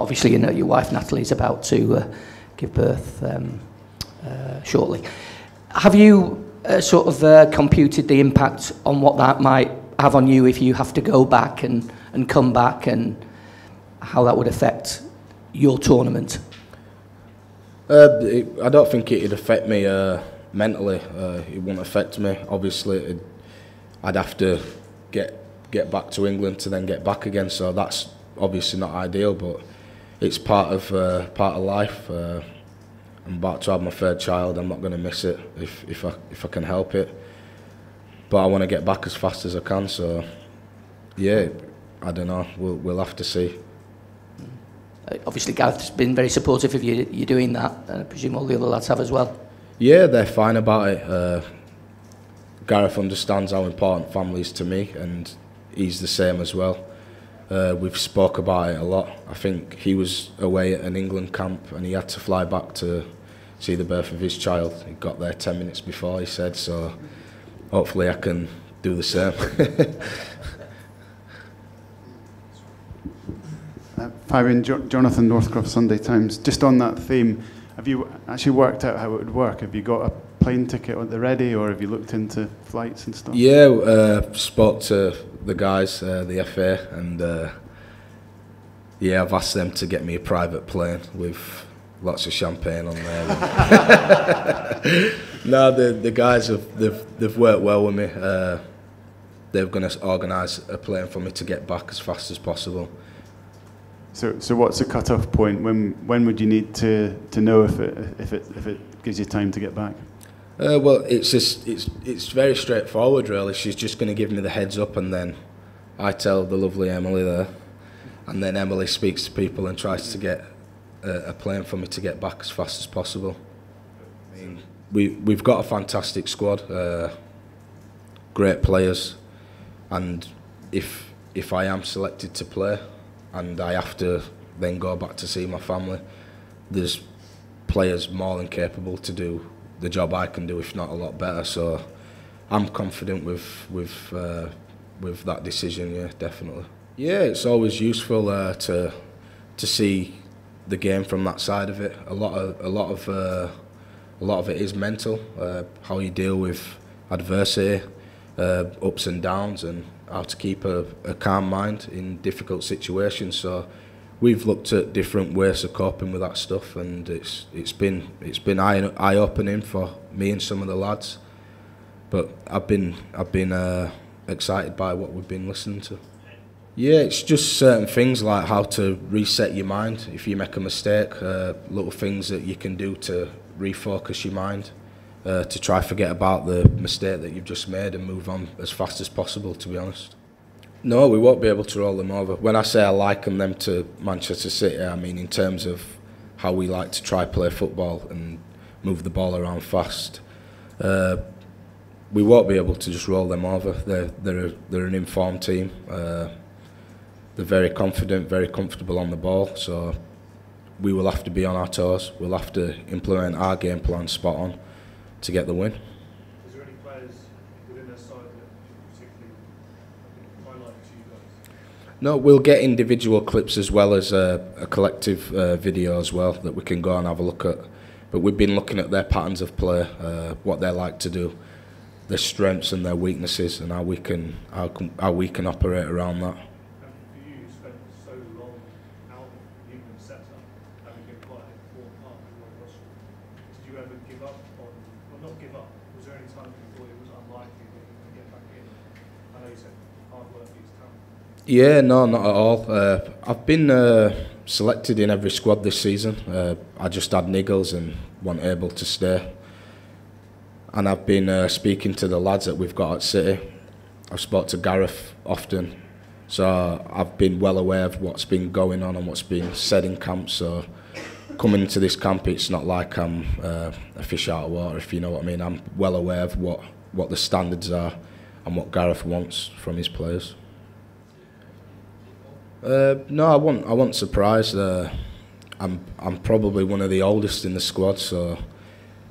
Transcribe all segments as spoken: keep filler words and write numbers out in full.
obviously, you know, your wife Natalie is about to uh, give birth um, uh, shortly. Have you uh, sort of uh, computed the impact on what that might have on you if you have to go back and, and come back, and how that would affect your tournament? Uh, it, I don't think it would affect me uh, mentally. Uh, it wouldn't affect me. Obviously, it'd, I'd have to get get back to England to then get back again. So that's obviously not ideal, but it's part of uh, part of life. Uh, I'm about to have my third child. I'm not going to miss it if if I if I can help it. But I want to get back as fast as I can. So yeah, I don't know. We'll we'll have to see. Obviously, Gareth's been very supportive of you. You're doing that, and I presume all the other lads have as well. Yeah, they're fine about it. Uh, Gareth understands how important family is to me, and he's the same as well. Uh, we've spoke about it a lot. I think he was away at an England camp, and he had to fly back to see the birth of his child. He got there ten minutes before, he said. So hopefully, I can do the same. Fabian, jo Jonathan Northcroft, Sunday Times. Just on that theme, have you actually worked out how it would work? Have you got a plane ticket at the ready, or have you looked into flights and stuff? Yeah, uh, spoke to the guys, uh, the F A, and uh, yeah, I've asked them to get me a private plane with lots of champagne on there. No, the the guys have they've they've worked well with me. Uh, they're going to organise a plane for me to get back as fast as possible. So, so what's the cut-off point? When, when would you need to to know if it if it if it gives you time to get back? Uh, well, it's just it's it's very straightforward, really. She's just going to give me the heads up, and then I tell the lovely Emily there, and then Emily speaks to people and tries to get a, a plan for me to get back as fast as possible. I mean, we we've got a fantastic squad, uh, great players, and if if I am selected to play, and I have to then go back to see my family, there's players more than capable to do the job I can do, if not a lot better. So I'm confident with with uh, with that decision. Yeah, definitely. Yeah, it's always useful uh, to to see the game from that side of it. A lot of a lot of uh, a lot of it is mental. Uh, how you deal with adversity, uh, ups and downs, and how to keep a, a calm mind in difficult situations. So we've looked at different ways of coping with that stuff, and it's it's been it's been eye eye opening for me and some of the lads. But I've been I've been uh, excited by what we've been listening to. Yeah, it's just certain things like how to reset your mind if you make a mistake, uh, little things that you can do to refocus your mind. Uh, to try forget about the mistake that you've just made and move on as fast as possible, to be honest. No, we won't be able to roll them over. When I say I liken them to Manchester City, I mean in terms of how we like to try play football and move the ball around fast. Uh, we won't be able to just roll them over. They're, they're, a, they're an informed team. Uh, they're very confident, very comfortable on the ball, so we will have to be on our toes. We'll have to implement our game plan spot on to get the win. Is there any players within their side that particularly highlight to you guys? No, we'll get individual clips as well as a, a collective uh, video as well that we can go and have a look at. But we've been looking at their patterns of play, uh, what they like to do, their strengths and their weaknesses, and how we can how, can, how we can operate around that. And for you, you spent so long out of the England setup, having been quite a poor part in World Cup. Did you ever give up? Not give up. Was there any time before it was unlikely that you could get back in? I know you said hard work is talent. Yeah, no, not at all. Uh, I've been uh, selected in every squad this season. Uh, I just had niggles and wasn't able to stay. And I've been uh, speaking to the lads that we've got at City. I've spoken to Gareth often, so I've been well aware of what's been going on and what's been said in camp. So coming to this camp, it's not like I'm uh, a fish out of water, if you know what I mean. I'm well aware of what, what the standards are and what Gareth wants from his players. Uh, no, I wasn't, I wasn't surprised. Uh, I'm, I'm probably one of the oldest in the squad, so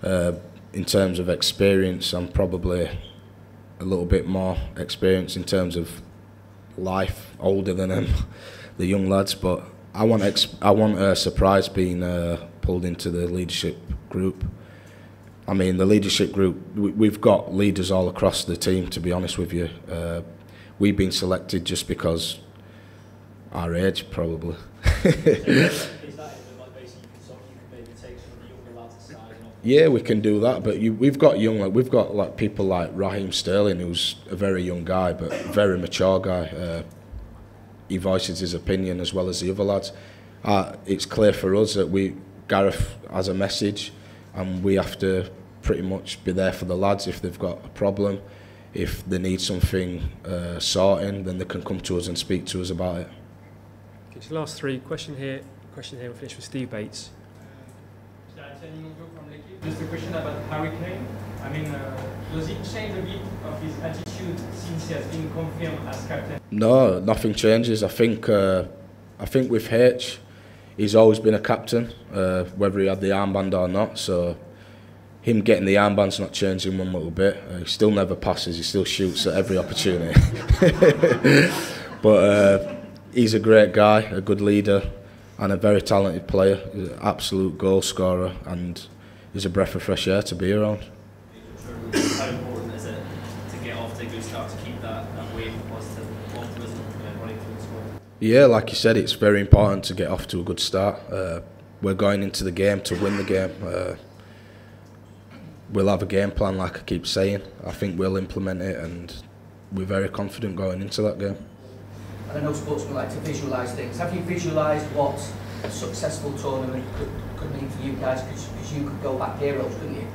uh, in terms of experience, I'm probably a little bit more experienced in terms of life, older than them, the young lads, but I want ex I want a surprise being uh, pulled into the leadership group. I mean, the leadership group, we, we've got leaders all across the team, to be honest with you. Uh, we've been selected just because our age, probably. Yeah, we can do that, but you, we've got young, like, we've got like people like Raheem Sterling, who's a very young guy, but very mature guy. Uh, he voices his opinion as well as the other lads. Uh, it's clear for us that we, Gareth has a message, and we have to pretty much be there for the lads if they've got a problem. If they need something uh, sorting, then they can come to us and speak to us about it. Okay, so last three, question here, question here, we'll finish with Steve Bates. Just a question about Harry Kane. I mean, uh, does it change a bit of his attitude since he has been confirmed as captain? No, nothing changes. I think, uh, I think with H, he's always been a captain, uh, whether he had the armband or not. So him getting the armband's not changing one little bit. Uh, he still never passes. He still shoots at every opportunity. But uh, he's a great guy, a good leader, and a very talented player. He's an absolute goal scorer, and he's a breath of fresh air to be around. How important is it to get off to a good start, to keep that, that wave of optimism running through the squad? Yeah, like you said, it's very important to get off to a good start. Uh, we're going into the game to win the game. Uh, we'll have a game plan, like I keep saying. I think we'll implement it, and we're very confident going into that game. I know sportsmen like to visualise things. Have you visualised what a successful tournament could, could mean for you guys? Because you could go back heroes, couldn't you?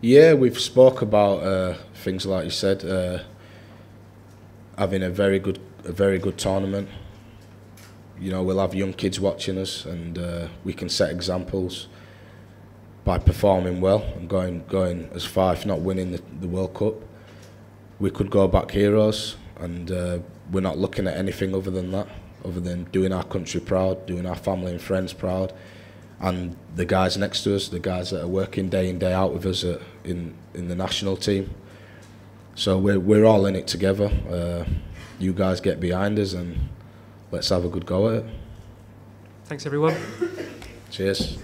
Yeah, we've spoke about uh, things like you said, uh, having a very good, a very good tournament. You know, we'll have young kids watching us, and uh, we can set examples by performing well and going, going as far, if not winning the, the World Cup. We could go back heroes, and Uh, we're not looking at anything other than that, other than doing our country proud, doing our family and friends proud, and the guys next to us, the guys that are working day in, day out with us at, in, in the national team. So we're, we're all in it together. Uh, you guys get behind us, and let's have a good go at it. Thanks, everyone. Cheers.